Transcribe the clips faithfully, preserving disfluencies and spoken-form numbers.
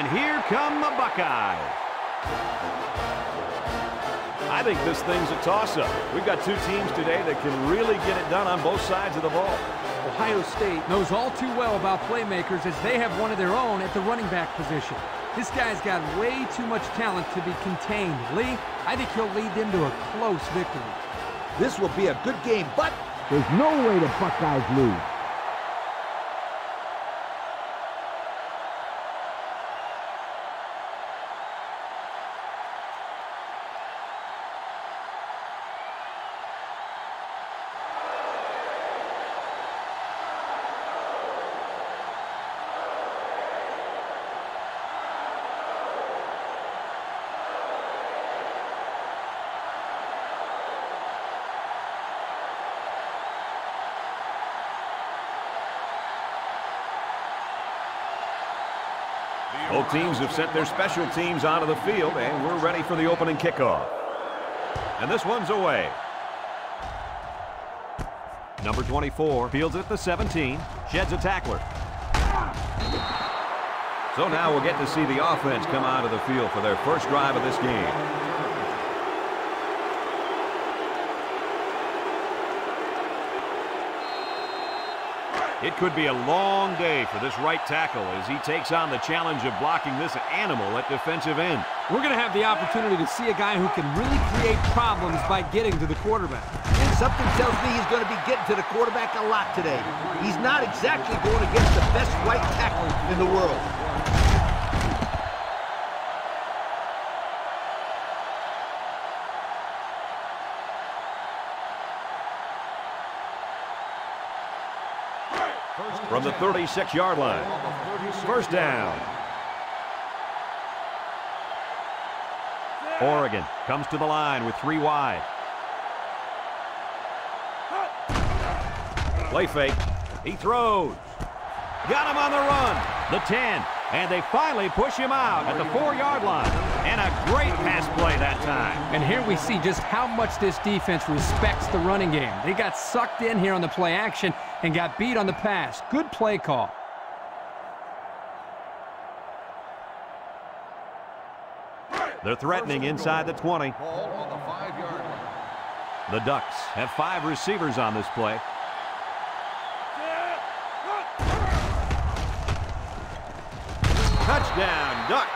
And here come the Buckeyes. I think this thing's a toss-up. We've got two teams today that can really get it done on both sides of the ball. Ohio State knows all too well about playmakers, as they have one of their own at the running back position. This guy's got way too much talent to be contained. Lee, I think he'll lead them to a close victory. This will be a good game, but there's no way the Buckeyes lose. Both teams have sent their special teams out of the field, and we're ready for the opening kickoff. And this one's away. Number twenty-four fields it at the seventeen, sheds a tackler. So now we'll get to see the offense come out of the field for their first drive of this game. It could be a long day for this right tackle as he takes on the challenge of blocking this animal at defensive end. We're going to have the opportunity to see a guy who can really create problems by getting to the quarterback. And something tells me he's going to be getting to the quarterback a lot today. He's not exactly going against the best right tackle in the world. From the thirty-six yard line. First down. Oregon comes to the line with three wide. Play fake. He throws. Got him on the run. The ten. And they finally push him out at the four yard line. And a great pass play that time. And here we see just how much this defense respects the running game. They got sucked in here on the play action and got beat on the pass. Good play call. They're threatening inside the twenty. The Ducks have five receivers on this play. Touchdown, Ducks.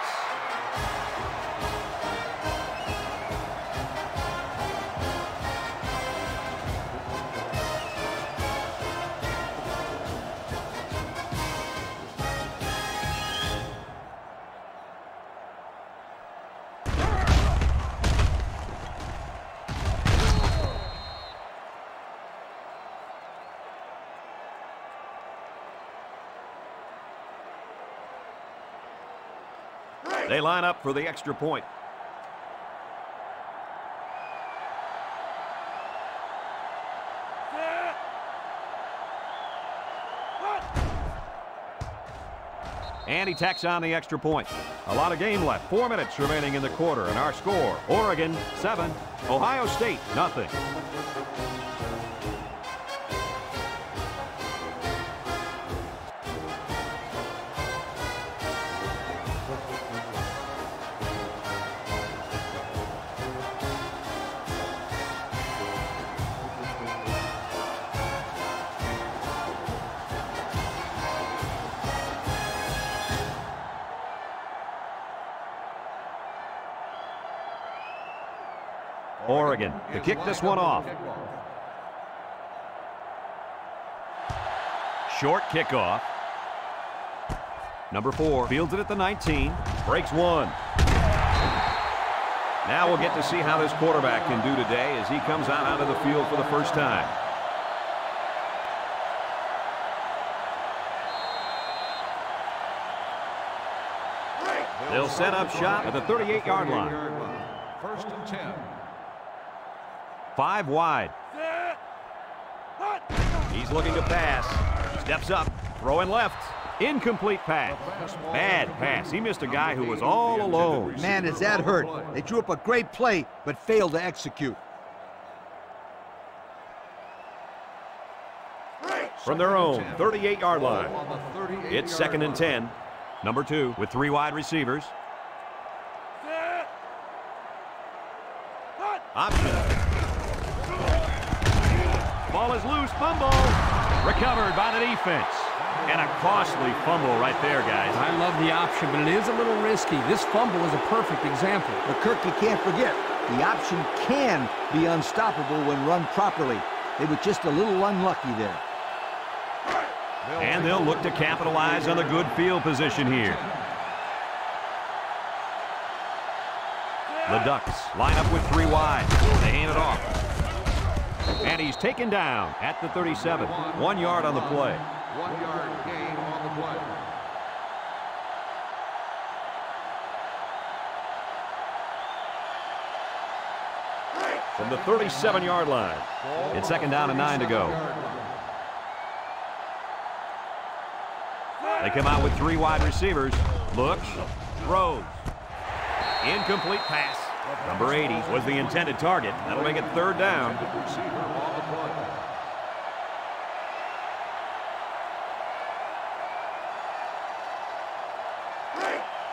They line up for the extra point. And he tacks on the extra point. A lot of game left. Four minutes remaining in the quarter, and our score, Oregon seven, Ohio State nothing. Oregon to kick this one off. Short kickoff. Number four fields it at the nineteen. Breaks one. Now we'll get to see how this quarterback can do today as he comes out onto the field for the first time. They'll set up shop at the thirty-eight yard line. First and ten. Five wide. He's looking to pass. Steps up. Throwing left. Incomplete pass. Bad pass. He missed a guy who was all alone. Man, does that hurt. They drew up a great play, but failed to execute. From their own thirty-eight yard line. It's second and ten. Number two with three wide receivers. Option. Ball is loose. Fumble. Recovered by the defense. And a costly fumble right there, guys. I love the option, but it is a little risky. This fumble is a perfect example. But Kirk, you can't forget, the option can be unstoppable when run properly. They were just a little unlucky there. And they'll look to capitalize on the good field position here. The Ducks line up with three wide. They hand it off. And he's taken down at the thirty-seven. One yard on the play. One yard gain on the play. From the thirty-seven yard line. It's second down and nine to go. They come out with three wide receivers. Looks, throws. Incomplete pass. Number eighty was the intended target. That'll make it third down.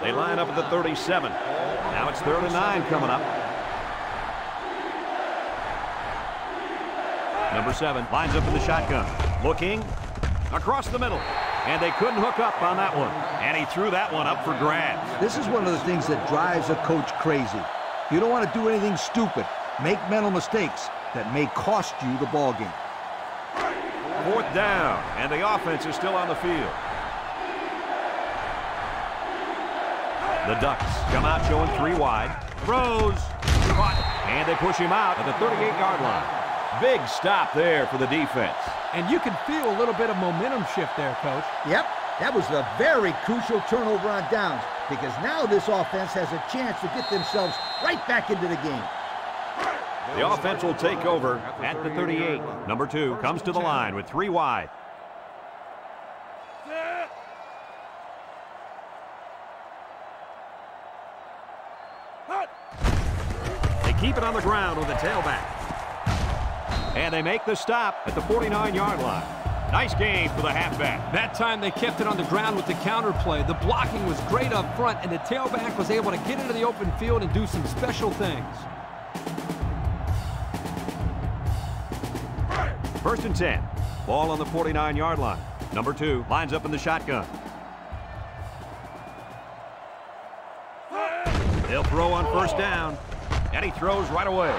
They line up at the thirty-seven. Now it's third and nine coming up. Number seven lines up in the shotgun. Looking across the middle. And they couldn't hook up on that one. And he threw that one up for grabs. This is one of the things that drives a coach crazy. You don't want to do anything stupid. Make mental mistakes that may cost you the ball game. Fourth down, and the offense is still on the field. The Ducks come out showing three wide. Throws. And they push him out at the thirty-eight yard line. Big stop there for the defense. And you can feel a little bit of momentum shift there, Coach. Yep, that was a very crucial turnover on downs, because now this offense has a chance to get themselves right back into the game. The offense will take over at the thirty-eight. Number two comes to the line with three wide. They keep it on the ground with the tailback. And they make the stop at the forty-nine yard line. Nice game for the halfback. That time they kept it on the ground with the counterplay. The blocking was great up front, and the tailback was able to get into the open field and do some special things. First and ten. Ball on the forty-nine yard line. Number two lines up in the shotgun. They'll throw on first down, and he throws right away.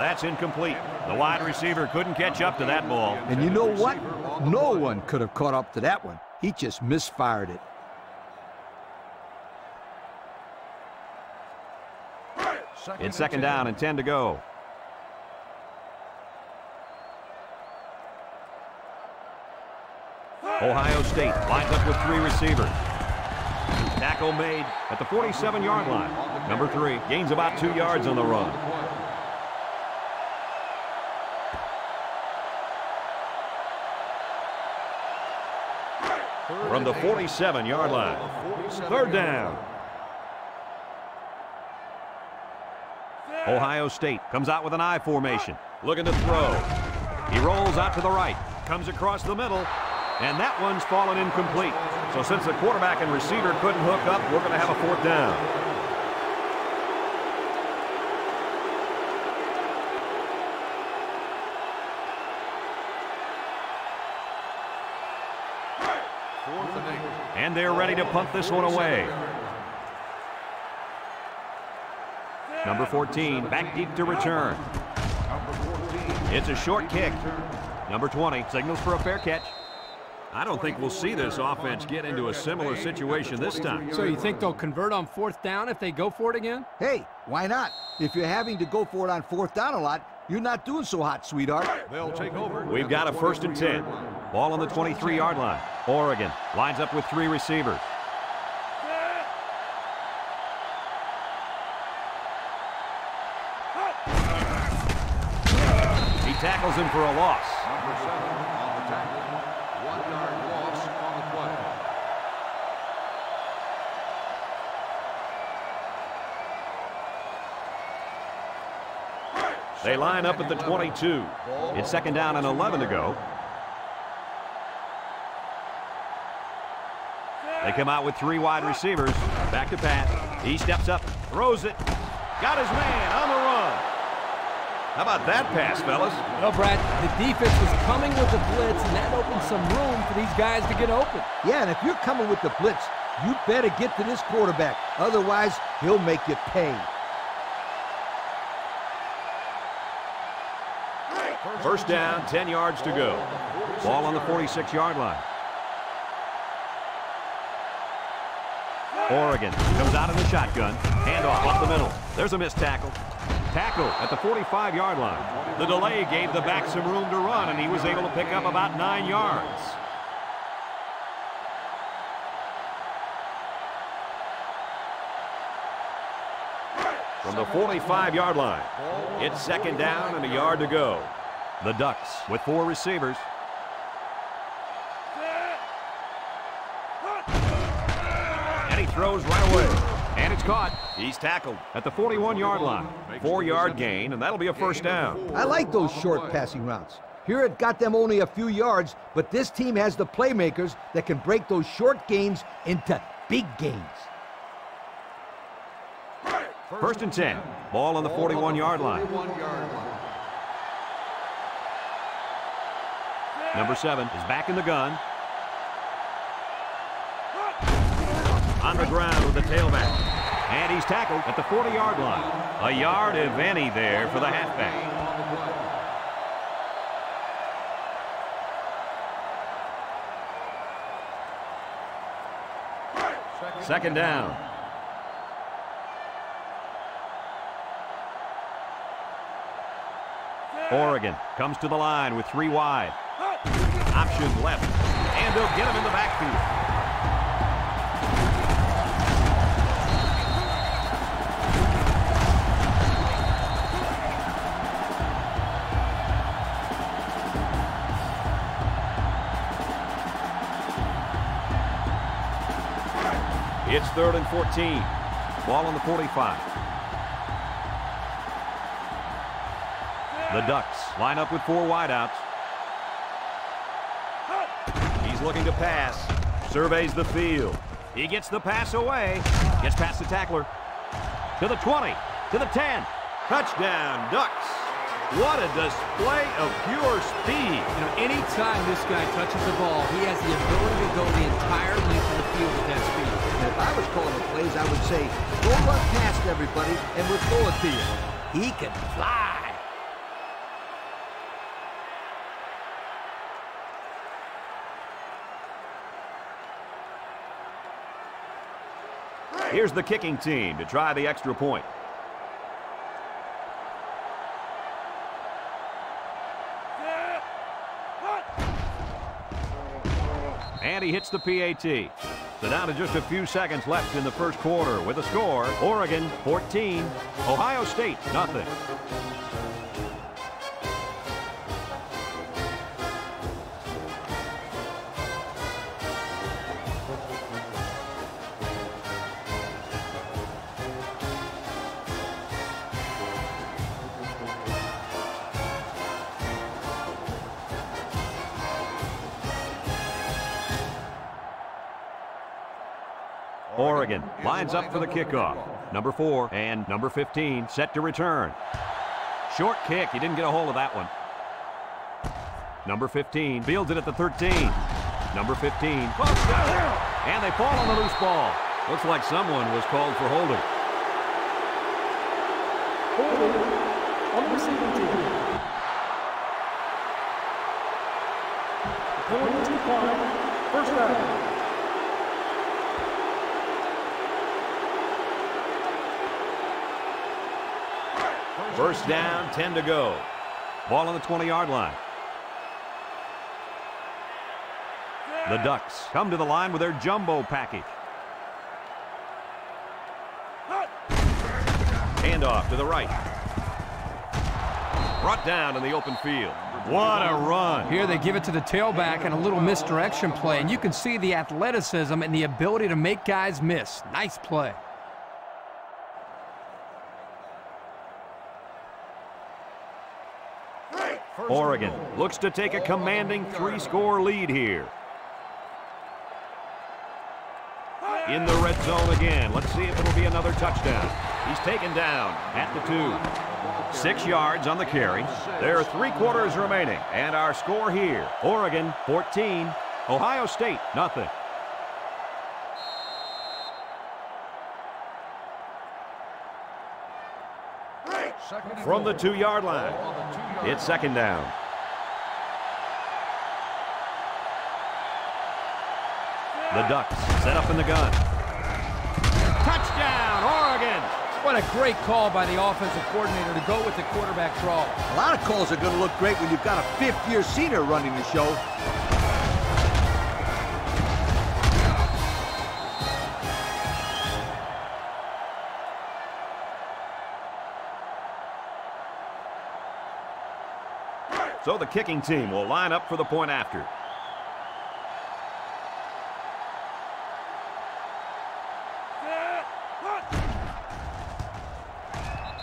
That's incomplete. The wide receiver couldn't catch up to that ball. And you know what? No one could have caught up to that one. He just misfired it. It's second down and ten to go. Ohio State lines up with three receivers. Tackle made at the forty-seven yard line. Number three gains about two yards on the run. From the forty-seven yard line. Third down. Ohio State comes out with an I formation. Looking to throw. He rolls out to the right. Comes across the middle. And that one's fallen incomplete. So since the quarterback and receiver couldn't hook up, we're going to have a fourth down. And they're ready to punt this one away. Number fourteen, back deep to return. It's a short kick. Number twenty, signals for a fair catch. I don't think we'll see this offense get into a similar situation this time. So you think they'll convert on fourth down if they go for it again? Hey, why not? If you're having to go for it on fourth down a lot, you're not doing so hot, sweetheart. They'll take over. We've got a first and ten. Ball on the twenty-three yard line. Oregon lines up with three receivers. He tackles him for a loss. Number seven on the tackle. One yard loss on the play. They line up at the twenty-two. It's second down and eleven to go. They come out with three wide receivers. Back to pass. He steps up, throws it. Got his man on the run. How about that pass, fellas? Well, Brad, the defense was coming with the blitz, and that opened some room for these guys to get open. Yeah, and if you're coming with the blitz, you better get to this quarterback. Otherwise, he'll make you pay. First down, ten yards to go. Ball on the forty-six yard line. Oregon comes out of the shotgun. Handoff up the middle. There's a missed tackle. Tackle at the forty-five yard line. The delay gave the back some room to run, and he was able to pick up about nine yards. From the forty-five yard line, it's second down and a yard to go. The Ducks with four receivers. Throws right away, and it's caught. He's tackled at the forty-one yard line. Four-yard gain, and that'll be a first down. I like those short passing routes. Here it got them only a few yards, but this team has the playmakers that can break those short gains into big gains. First and ten. Ball on the forty-one yard line. Number seven is back in the gun. On the ground with the tailback. And he's tackled at the forty yard line. A yard, if any, there for the halfback. Second down. Oregon comes to the line with three wide. Option left. And they'll get him in the backfield. It's third and fourteen. Ball on the forty-five. The Ducks line up with four wideouts. He's looking to pass. Surveys the field. He gets the pass away. Gets past the tackler. To the twenty. To the ten. Touchdown, Ducks. What a display of pure speed. You know, any time this guy touches the ball, he has the ability to go the entire length of the field with that speed. If I was calling the plays, I would say, go run past everybody, and we'll throw it to you. He can fly. Here's the kicking team to try the extra point. And he hits the P A T. So down to just a few seconds left in the first quarter with a score. Oregon fourteen, Ohio State nothing. Oregon lines up for the kickoff. Number four and number fifteen set to return. Short kick. He didn't get a hold of that one. Number fifteen fields it at the thirteen. Number fifteen. And they fall on the loose ball. Looks like someone was called for holding. First down. First down, ten to go. Ball on the twenty yard line. The Ducks come to the line with their jumbo package. Handoff to the right. Brought down in the open field. What a run. Here they give it to the tailback and a little misdirection play, and you can see the athleticism and the ability to make guys miss. Nice play. Oregon looks to take a commanding three-score lead here. in the red zone again. Let's see if it'll be another touchdown. He's taken down at the two. Six yards on the carry. There are three quarters remaining. And our score here, Oregon fourteen, Ohio State nothing. From the two-yard line, it's second down. The Ducks set up in the gun. Touchdown, Oregon! What a great call by the offensive coordinator to go with the quarterback draw. A lot of calls are going to look great when you've got a fifth-year senior running the show. So the kicking team will line up for the point after.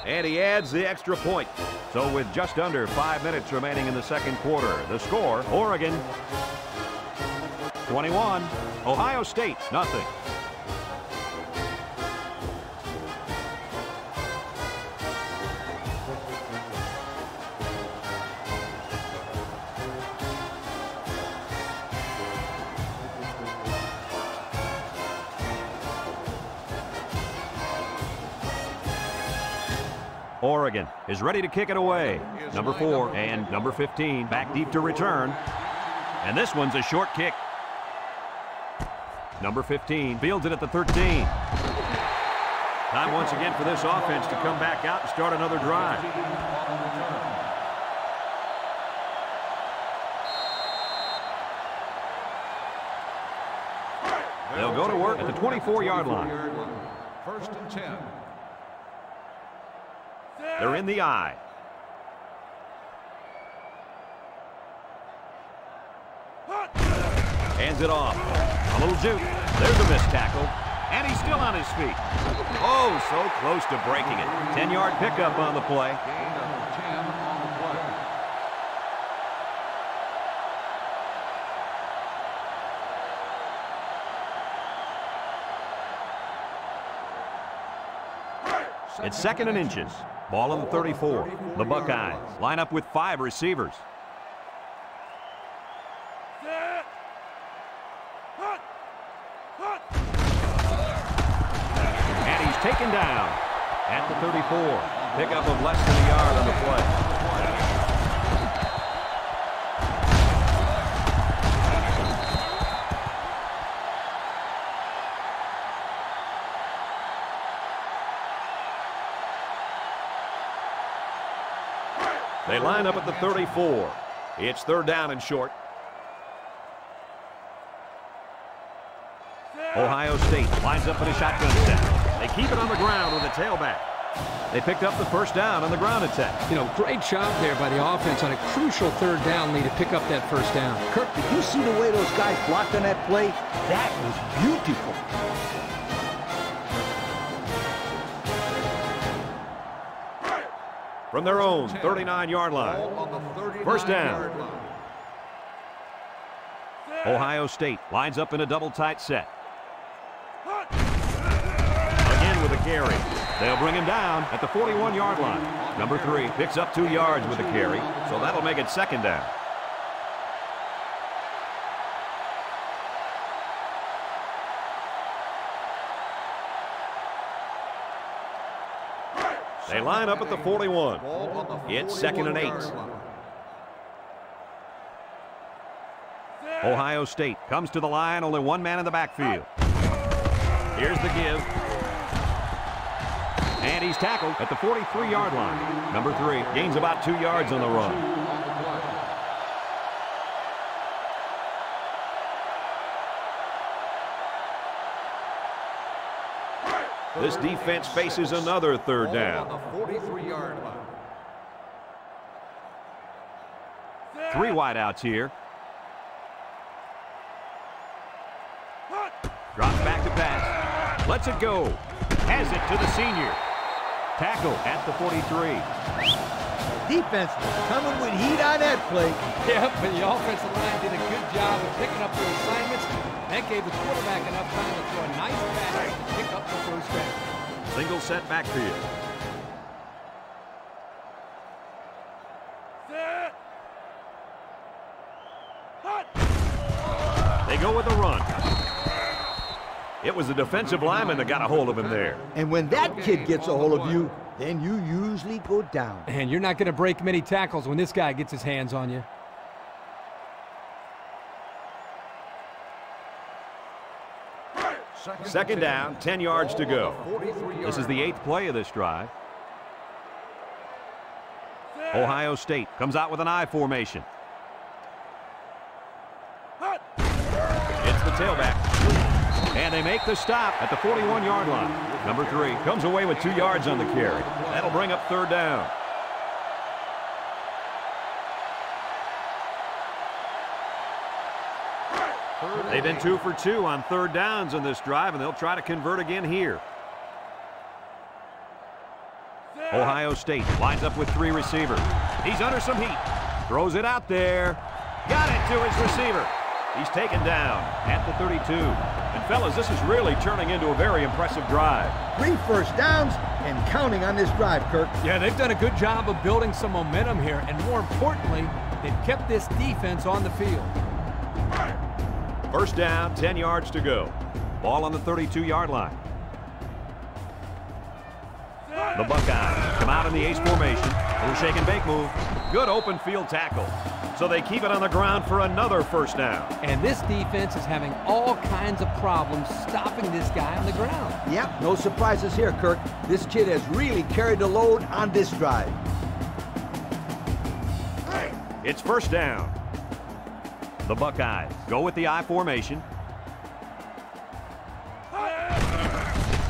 And he adds the extra point. So with just under five minutes remaining in the second quarter, the score, Oregon twenty-one, Ohio State nothing. Oregon is ready to kick it away. Number four and number fifteen back deep to return. And this one's a short kick. Number fifteen fields it at the thirteen. Time once again for this offense to come back out and start another drive. They'll go to work at the twenty-four-yard line. First and ten. They're in the eye. Hands it off. A little juke. There's a missed tackle. And he's still on his feet. Oh, so close to breaking it. ten-yard pickup on the play. It's second and inches. Ball on the thirty-four. The Buckeyes line up with five receivers. And he's taken down at the thirty-four. Pickup of less than a yard on the play. They line up at the thirty-four. It's third down and short. Ohio State lines up in a shotgun attack. They keep it on the ground with a tailback. They picked up the first down on the ground attack. You know, great job there by the offense on a crucial third down lead to pick up that first down. Kirk, did you see the way those guys blocked on that play? That was beautiful. From their own thirty-nine-yard line. First down. Ohio State lines up in a double tight set. Again with a carry. They'll bring him down at the forty-one-yard line. Number three picks up two yards with a carry, so that'll make it second down. They line up at the forty-one. It's second and eight. Ohio State comes to the line, only one man in the backfield. Here's the give. And he's tackled at the forty-three-yard line. Number three gains about two yards on the run. This defense faces another third down. Three wideouts here. Drops back to pass. Lets it go. Has it to the senior. Tackle at the forty-three. Defense coming with heat on that play. Yeah, but the offensive line did a good job of picking up their assignments. That gave the quarterback enough time to throw a nice pass and pick up the first down. Single set backfield. They go with the run. It was the defensive lineman that got a hold of him there. And when that kid gets a hold of you, then you usually go down. And you're not going to break many tackles when this guy gets his hands on you. Second down, ten yards to go. This is the eighth play of this drive. Ohio State comes out with an I formation. It's the tailback. And they make the stop at the forty-one yard line. Number three comes away with two yards on the carry. That'll bring up third down. They've been two for two on third downs in this drive, and they'll try to convert again here. Ohio State lines up with three receivers. He's under some heat. Throws it out there. Got it to his receiver. He's taken down at the thirty-two. And, fellas, this is really turning into a very impressive drive. Three first downs and counting on this drive, Kirk. Yeah, they've done a good job of building some momentum here. And, more importantly, they've kept this defense on the field. First down, ten yards to go. Ball on the thirty-two yard line. The Buckeyes come out in the ace formation. Little shake and bake move. Good open field tackle. So they keep it on the ground for another first down. And this defense is having all kinds of problems stopping this guy on the ground. Yep, no surprises here, Kirk. This kid has really carried the load on this drive. It's first down. The Buckeyes go with the I formation.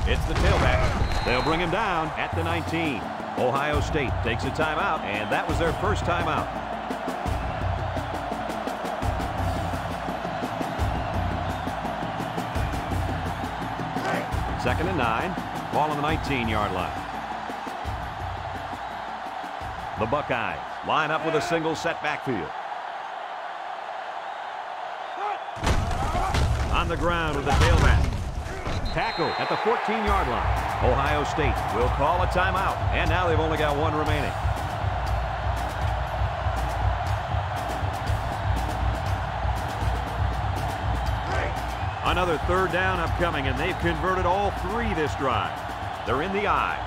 It's the tailback. They'll bring him down at the nineteen. Ohio State takes a timeout, and that was their first timeout. Second and nine. Ball on the nineteen yard line. The Buckeyes line up with a single set backfield. On the ground with the tailback. Tackle at the fourteen yard line. Ohio State will call a timeout, and now they've only got one remaining. Another third down upcoming, and they've converted all three this drive. They're in the eye.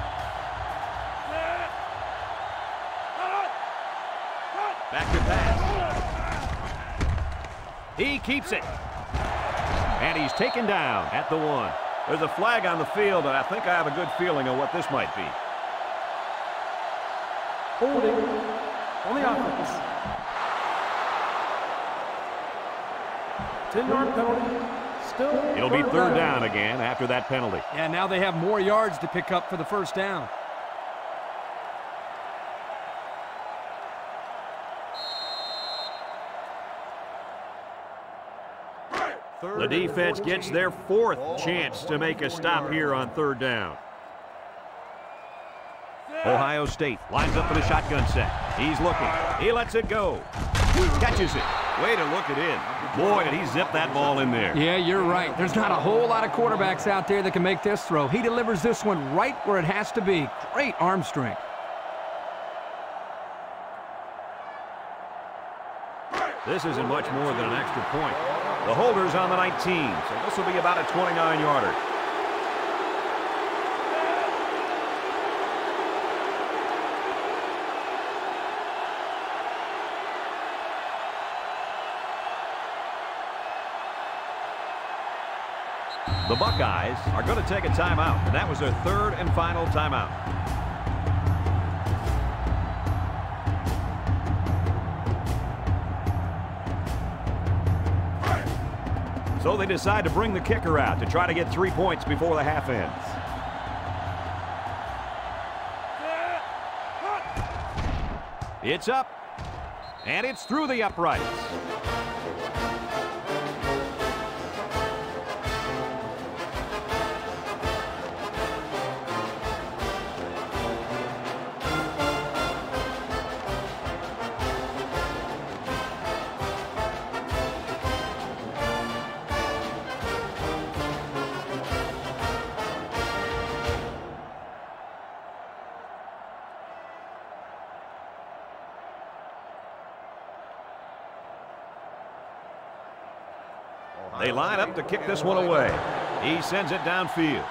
Back to pass. He keeps it. And he's taken down at the one. There's a flag on the field, and I think I have a good feeling of what this might be. Holding on the offense. ten yard penalty. It'll be third down again after that penalty. Yeah, now they have more yards to pick up for the first down. The defense gets their fourth chance to make a stop here on third down. Ohio State lines up for the shotgun set. He's looking. He lets it go. Catches it. Way to look it in. Boy, did he zip that ball in there. Yeah, you're right. There's not a whole lot of quarterbacks out there that can make this throw. He delivers this one right where it has to be. Great arm strength. This isn't much more than an extra point. The holder's on the nineteen, so this will be about a twenty-nine yarder. The Buckeyes are going to take a timeout, and that was their third and final timeout. So they decide to bring the kicker out to try to get three points before the half ends. It's up, and it's through the uprights. They line up to kick this one away. He sends it downfield.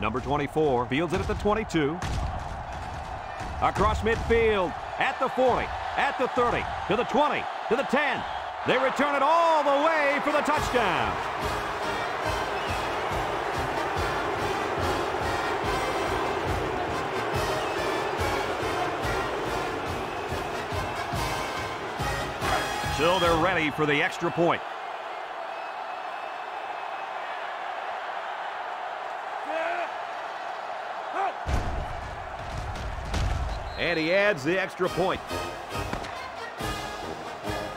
Number twenty-four fields it at the twenty-two. Across midfield, at the forty, at the thirty, to the twenty, to the ten. They return it all the way for the touchdown. So they're ready for the extra point. And he adds the extra point.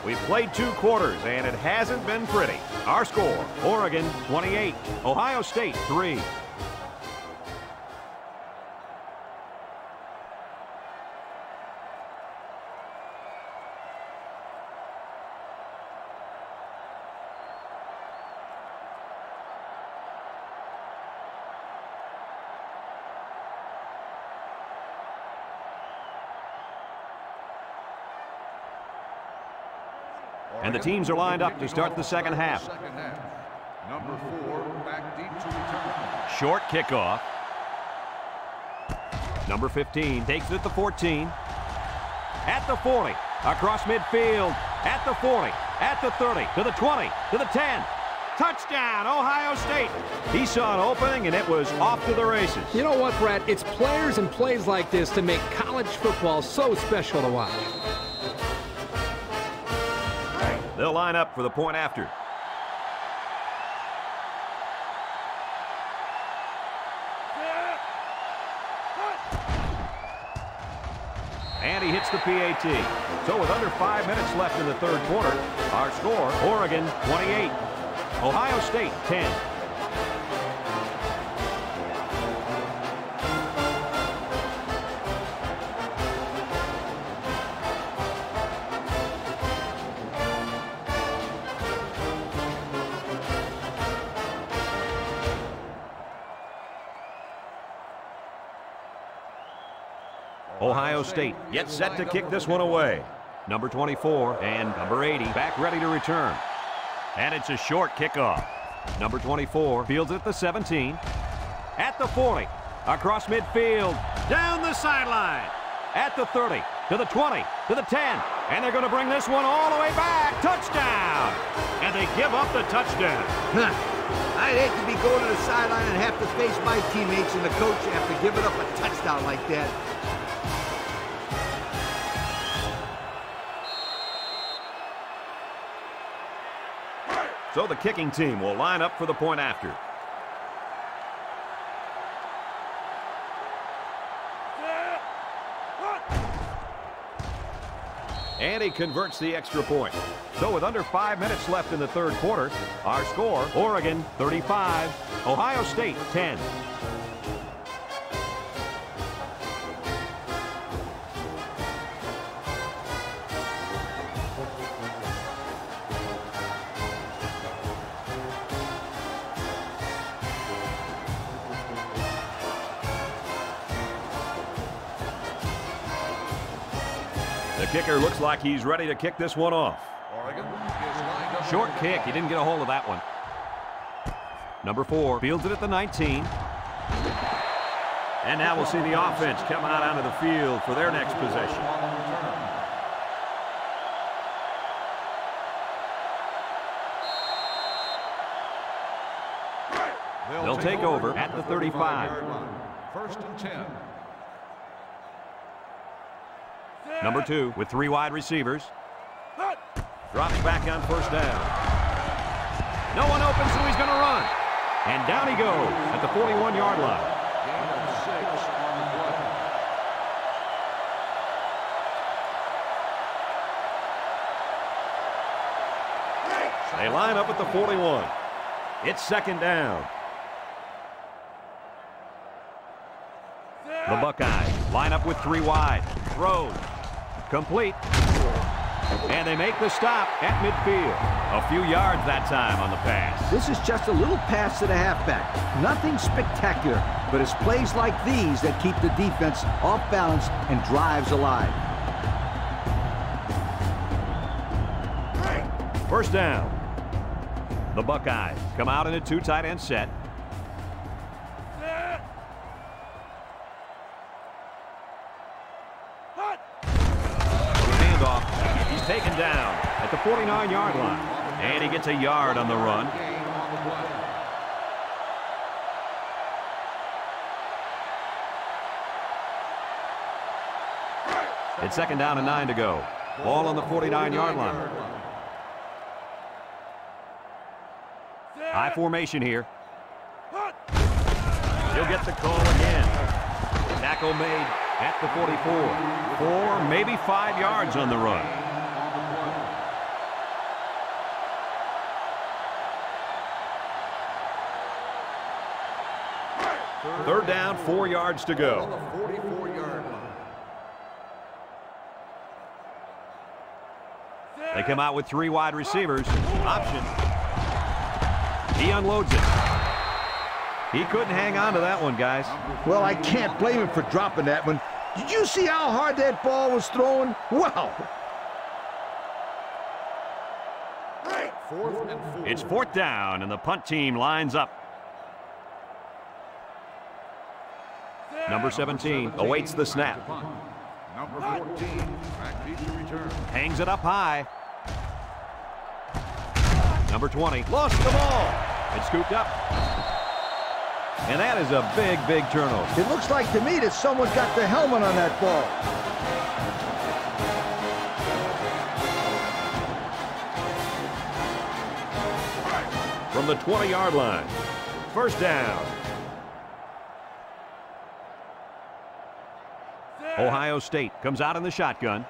We've played two quarters, and it hasn't been pretty. Our score, Oregon twenty-eight, Ohio State three. And the teams are lined up to start the second half. Number four, back deep to return. Short kickoff. Number fifteen takes it at the fourteen. At the forty, across midfield. At the forty, at the thirty, to the twenty, to the ten. Touchdown, Ohio State. He saw an opening, and it was off to the races. You know what, Brad? It's players and plays like this that make college football so special to watch. They'll line up for the point after. And he hits the P A T. So with under five minutes left in the third quarter, our score, Oregon twenty-eight, Ohio State ten. Ohio State gets set to kick this one away. Number twenty-four and number eighty back ready to return. And it's a short kickoff. Number twenty-four fields at the seventeen. At the forty. Across midfield. Down the sideline. At the thirty. To the twenty. To the ten. And they're going to bring this one all the way back. Touchdown. And they give up the touchdown. Huh. I'd hate to be going to the sideline and have to face my teammates and the coach after giving up a touchdown like that. So the kicking team will line up for the point after. And he converts the extra point. So with under five minutes left in the third quarter, our score, Oregon thirty-five, Ohio State ten. Kicker looks like he's ready to kick this one off. Short kick. He didn't get a hold of that one. Number four fields it at the nineteen. And now we'll see the offense come out onto the field for their next possession. They'll take over at the thirty-five. First and ten. Number two with three wide receivers. Drops back on first down. No one opens, so he's going to run. And down he goes at the forty-one yard line. They line up at the forty-one. It's second down. The Buckeyes line up with three wide. Throws. Complete. And they make the stop at midfield. A few yards that time on the pass. This is just a little pass to the halfback. Nothing spectacular, but it's plays like these that keep the defense off balance and drives alive. First down. The Buckeyes come out in a two tight end set. Handoff. He's taken down at the forty-nine yard line. And he gets a yard on the run. It's second down and nine to go. Ball on the forty-nine yard line. High formation here. He'll get the call again. Tackle made at the forty-four. Four, maybe five yards on the run. Third down, four yards to go. They come out with three wide receivers. Option. He unloads it. He couldn't hang on to that one, guys. Well, I can't blame him for dropping that one. Did you see how hard that ball was thrown? Wow. Fourth and four. It's fourth down, and the punt team lines up. Number seventeen awaits the snap. Number fourteen back to return. Hangs it up high. Number twenty lost the ball and scooped up. And that is a big, big turnover. It looks like to me that someone got the helmet on that ball. From the twenty yard line, first down. Ohio State comes out in the shotgun.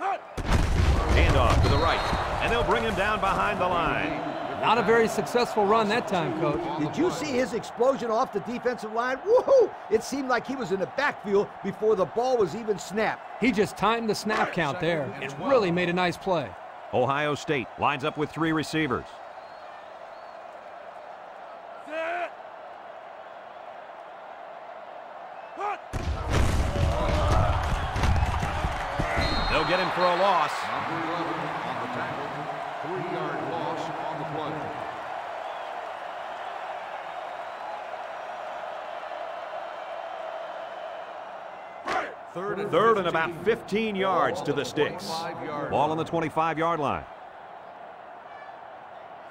Handoff to the right, and they'll bring him down behind the line. Not a very successful run that time, Coach. Did you see his explosion off the defensive line? Woohoo! It seemed like he was in the backfield before the ball was even snapped. He just timed the snap count there. It's really made a nice play. Ohio State lines up with three receivers. Get him for a loss. Number eleven on the tackle. Three yard loss on the play. Third and, Third and about fifteen yards to the sticks. Ball on the twenty-five yard line.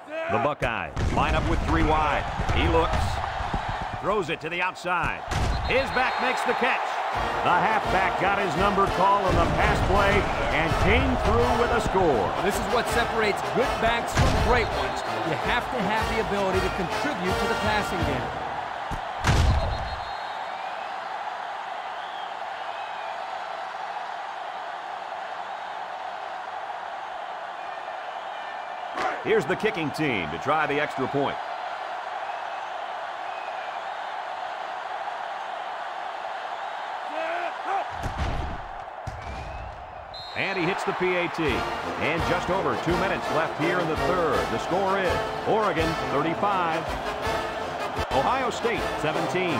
The Buckeyes line up with three wide. He looks. Throws it to the outside. His back makes the catch. The halfback got his number call on the pass play and came through with a score. This is what separates good backs from great ones. You have to have the ability to contribute to the passing game. Here's the kicking team to try the extra point. And he hits the P A T. And just over two minutes left here in the third. The score is Oregon thirty-five, Ohio State seventeen.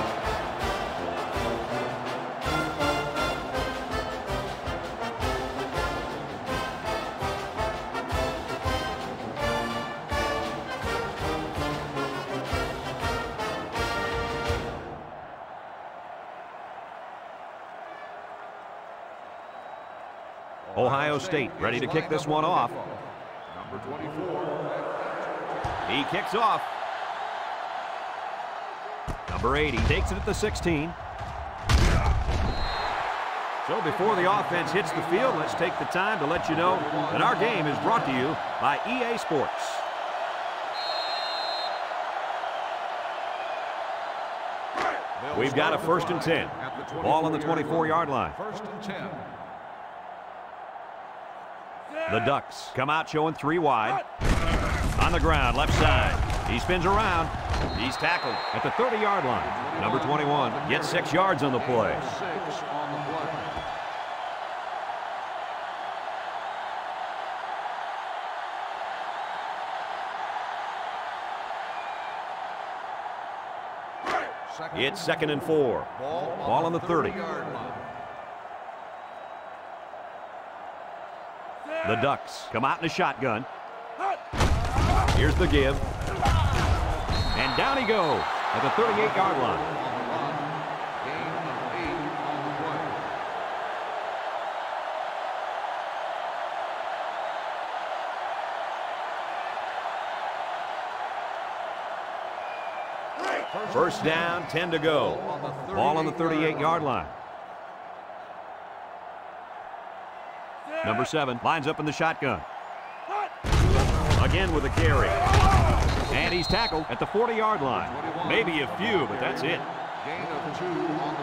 Ohio State ready to kick this one off. Number twenty-four. He kicks off. Number eighty takes it at the sixteen. So before the offense hits the field, let's take the time to let you know that our game is brought to you by E A Sports. We've got a first and ten. Ball on the twenty-four yard line. First and ten. The Ducks come out showing three wide. On the ground, left side. He spins around. He's tackled at the thirty yard line. Number twenty-one gets six yards on the play. It's second and four. Ball on the thirty. The Ducks come out in a shotgun. Here's the give. And down he goes at the thirty-eight yard line. First down, ten to go. Ball on the thirty-eight yard line. Number seven lines up in the shotgun. Again with a carry. And he's tackled at the forty yard line. Maybe a few, but that's it. Gain of two on the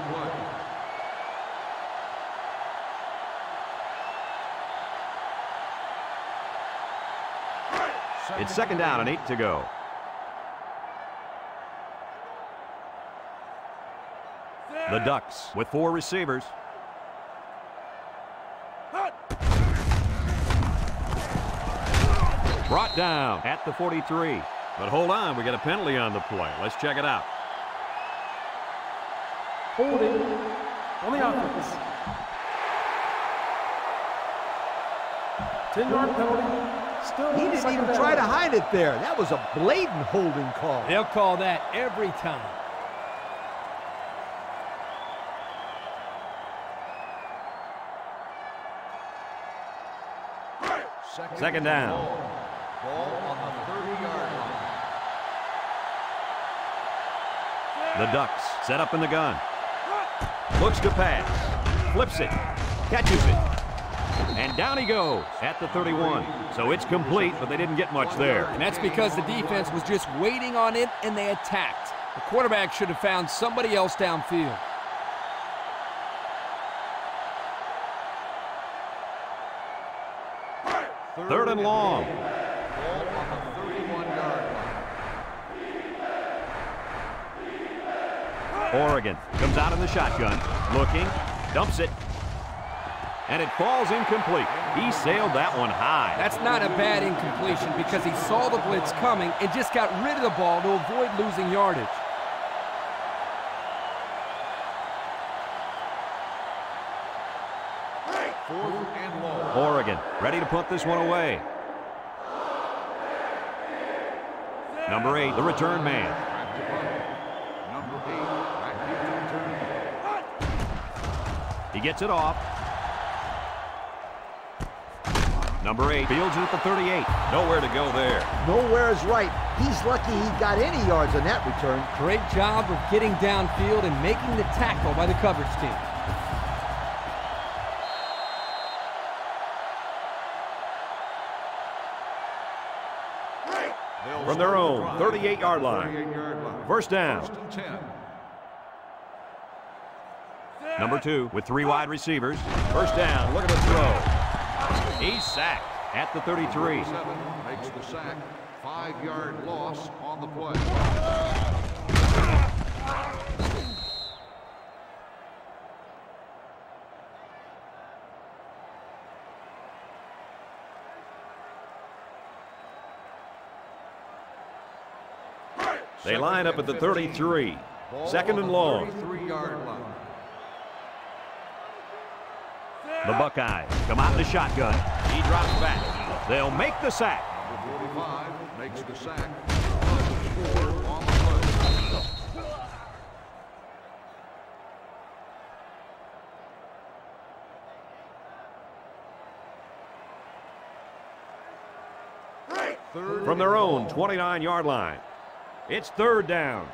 play. It's second down and eight to go. The Ducks with four receivers. Brought down at the forty-three. But hold on, we got a penalty on the play. Let's check it out. Holding on the offense. ten yard penalty. Still he didn't even down. Try to hide it there. That was a blatant holding call. They'll call that every time. Second, Second down. Ball. Ball on the thirty yard line. The Ducks set up in the gun. Looks to pass. Flips it. Catches it. And down he goes at the thirty-one. So it's complete, but they didn't get much there. And that's because the defense was just waiting on it, and they attacked. The quarterback should have found somebody else downfield. Third and long. Ball on the thirty-one yard line. Oregon comes out in the shotgun, looking, dumps it, and it falls incomplete. He sailed that one high. That's not a bad incompletion because he saw the blitz coming and just got rid of the ball to avoid losing yardage. Oregon ready to put this one away. Number eight, the return man. He gets it off. Number eight fields it at the thirty-eight. Nowhere to go there. Nowhere is right. He's lucky he got any yards on that return. Great job of getting downfield and making the tackle by the coverage team. From their own thirty-eight yard line. First down. Number two with three wide receivers. First down. Look at the throw. He's sacked at the thirty-three. Makes the sack. Five yard loss on the play. They line up at the thirty-three. Second and long. The Buckeyes come out in the shotgun. He drops back. They'll make the sack. forty-five makes the sack. From their own twenty-nine yard line. It's third down.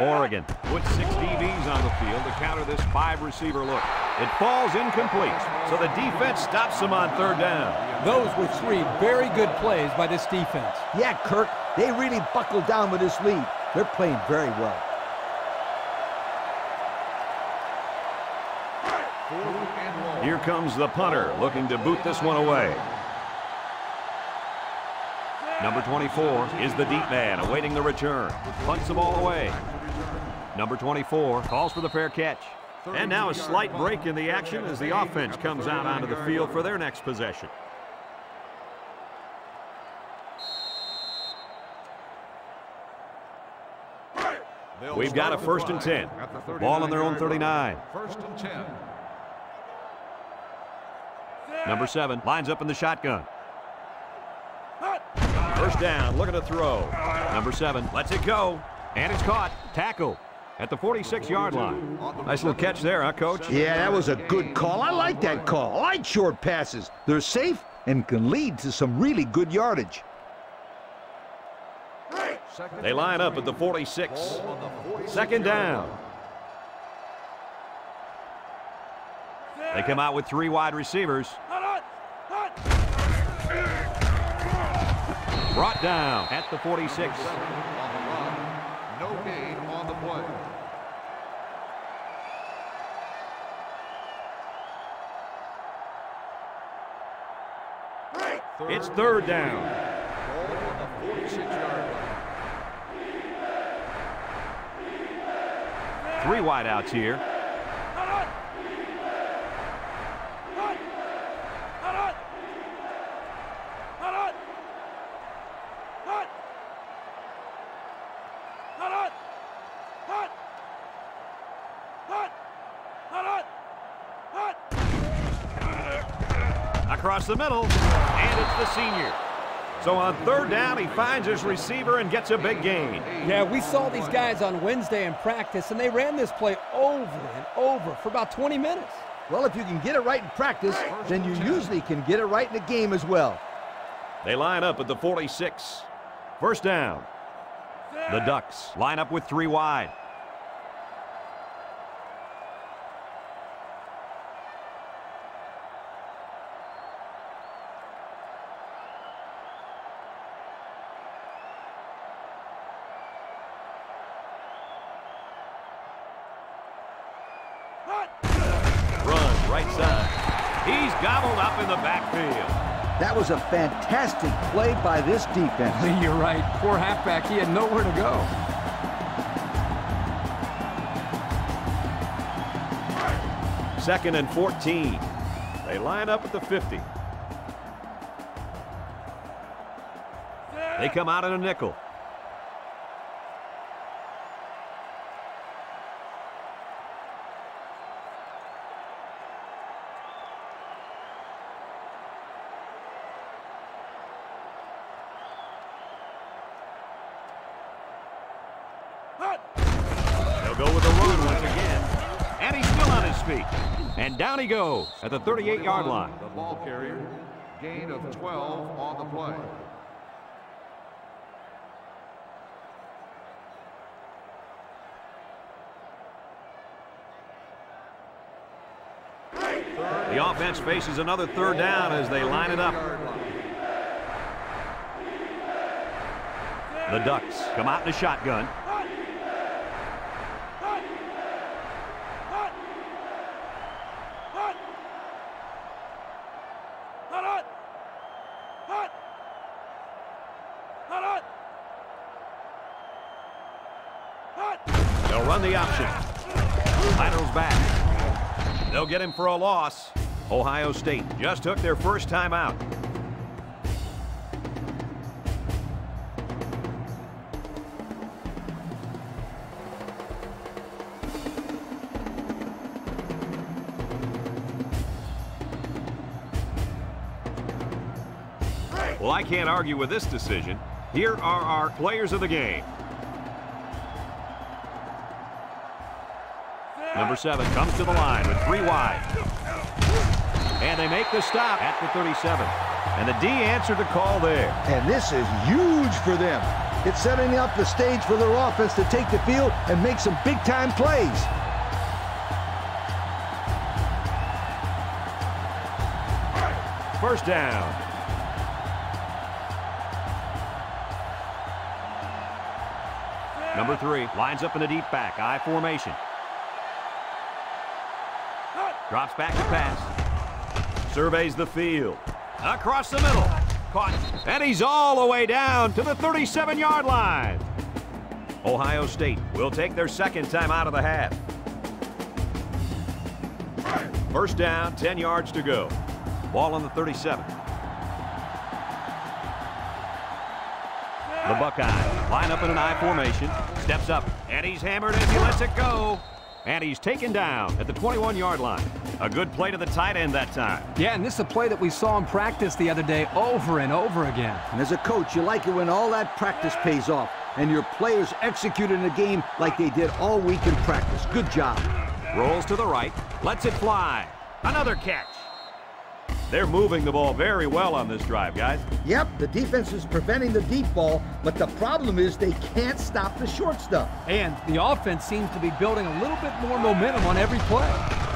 Oregon puts six D Bs on the field to counter this five receiver look. It falls incomplete, so the defense stops them on third down. Those were three very good plays by this defense. Yeah, Kirk, they really buckled down with this lead. They're playing very well. Here comes the punter looking to boot this one away. Number twenty-four is the deep man awaiting the return. Punts the ball away. Number twenty-four calls for the fair catch. And now a slight break in the action as the offense comes out onto the field for their next possession. We've got a first and ten. Ball on their own thirty-nine. First and ten. Number seven lines up in the shotgun. First down, looking to throw. Number seven lets it go, and it's caught. Tackle at the forty-six yard line. Nice little catch there, huh, Coach? Yeah, that was a good call. I like that call. I like short passes. They're safe and can lead to some really good yardage. They line up at the forty-six. Second down. They come out with three wide receivers. Brought down at the forty-six. No gain on the play. It's third down. Three wideouts here. Across the middle, and it's the senior. So on third down, he finds his receiver and gets a big gain. Yeah, we saw these guys on Wednesday in practice, and they ran this play over and over for about twenty minutes. Well, if you can get it right in practice, then you usually can get it right in the game as well. They line up at the forty-six. First down. The Ducks line up with three wide. That was a fantastic play by this defense. You're right. Poor halfback. He had nowhere to go. Second and fourteen. They line up at the fifty. They come out in a nickel. And down he goes at the thirty-eight yard line. The ball carrier, gain of twelve on the play. The offense faces another third down as they line it up. The Ducks come out in a shotgun. They'll get him for a loss. Ohio State just took their first time out. Well, I can't argue with this decision. Here are our players of the game. Number seven comes to the line with three wide. And they make the stop at the thirty-seven. And the D answered the call there. And this is huge for them. It's setting up the stage for their offense to take the field and make some big-time plays. First down. Number three lines up in a deep back, I formation. Drops back to pass. Surveys the field. Across the middle. Caught. And he's all the way down to the thirty-seven yard line. Ohio State will take their second time out of the half. First down, ten yards to go. Ball on the thirty-seven. The Buckeyes line up in an I formation. Steps up, and he's hammered as he lets it go. and he's taken down at the twenty-one yard line. A good play to the tight end that time. Yeah, and this is a play that we saw in practice the other day over and over again. And as a coach, you like it when all that practice pays off and your players execute in the game like they did all week in practice. Good job. Rolls to the right, lets it fly. Another catch. They're moving the ball very well on this drive, guys. Yep, the defense is preventing the deep ball, but the problem is they can't stop the short stuff. And the offense seems to be building a little bit more momentum on every play.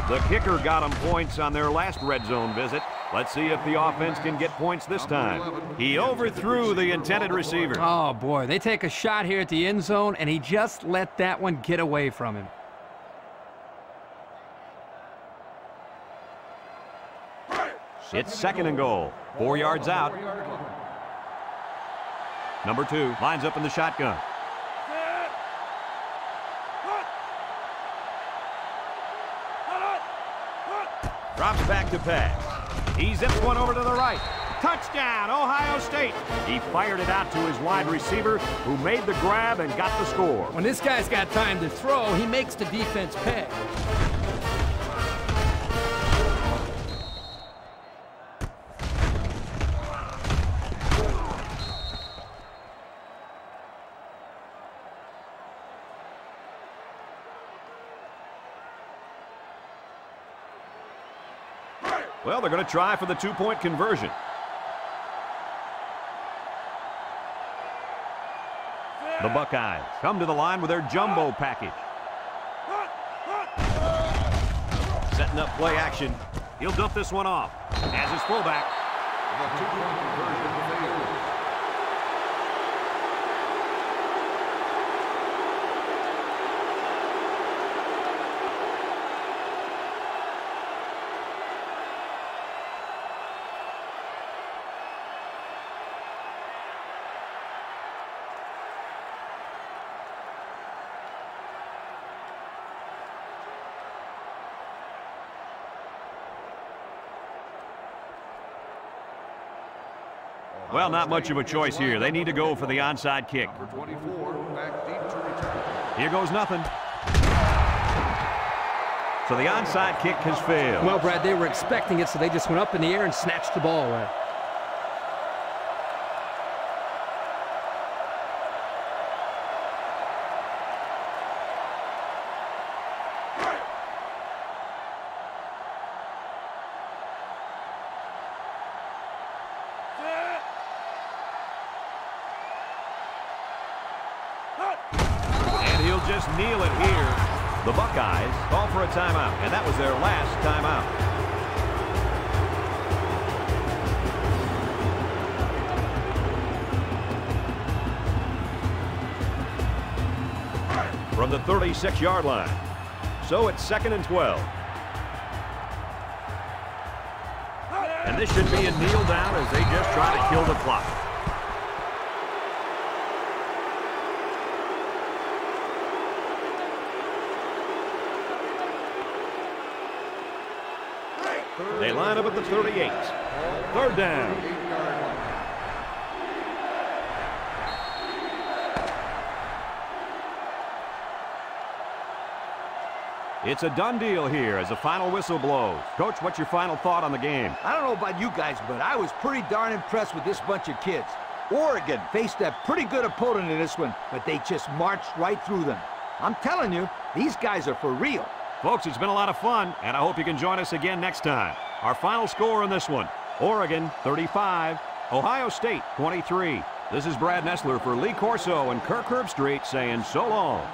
The kicker got them points on their last red zone visit. Let's see if the offense can get points this time. He overthrew the intended receiver. Oh, boy, they take a shot here at the end zone, and he just let that one get away from him. It's second and goal. Four yards out. Number two lines up in the shotgun. Drops back to pass. He zips one over to the right. Touchdown, Ohio State. He fired it out to his wide receiver, who made the grab and got the score. When this guy's got time to throw, he makes the defense pay. Well, they're going to try for the two-point conversion. The Buckeyes come to the line with their jumbo package. Setting up play action. He'll dump this one off as his fullback. Well, not much of a choice here. They need to go for the onside kick. Here goes nothing. So the onside kick has failed. Well, Brad, they were expecting it, so they just went up in the air and snatched the ball away. Just kneel it here. The Buckeyes call for a timeout, and that was their last timeout. From the thirty-six yard line. So it's second and twelve. And this should be a kneel down as they just try to kill the clock. They line up at the thirty-eight. Third down. It's a done deal here as the final whistle blows. Coach, what's your final thought on the game? I don't know about you guys, but I was pretty darn impressed with this bunch of kids. Oregon faced a pretty good opponent in this one, but they just marched right through them. I'm telling you, these guys are for real. Folks, it's been a lot of fun, and I hope you can join us again next time. Our final score on this one, Oregon thirty-five, Ohio State twenty-three. This is Brad Nessler for Lee Corso and Kirk Herbstreit saying so long.